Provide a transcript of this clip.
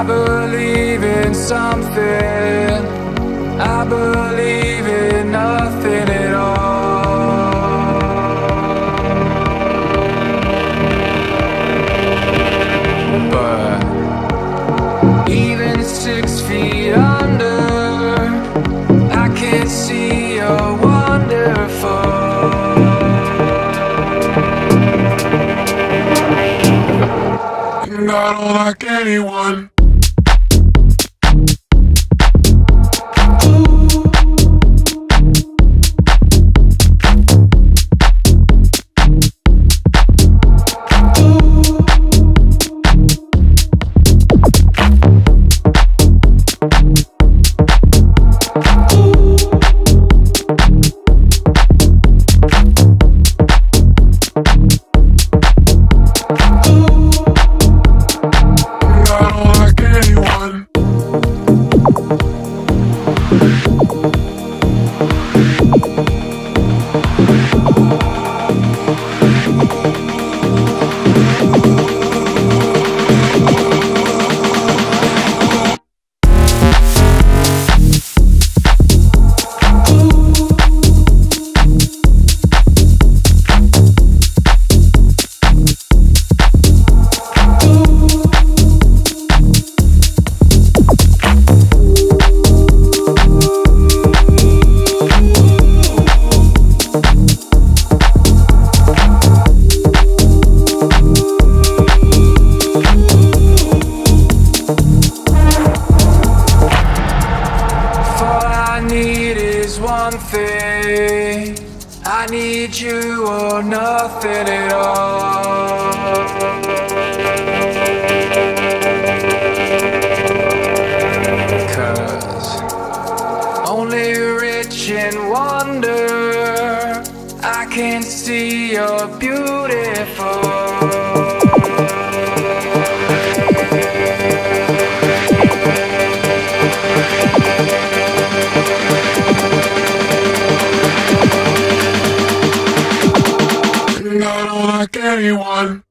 I believe in something, I believe in nothing at all. But even 6 feet under, I can't see your wonderful. And I don't like anyone. One thing, I need you or nothing at all. 'Cause only rich in wonder, I can see you're beautiful. Anyone.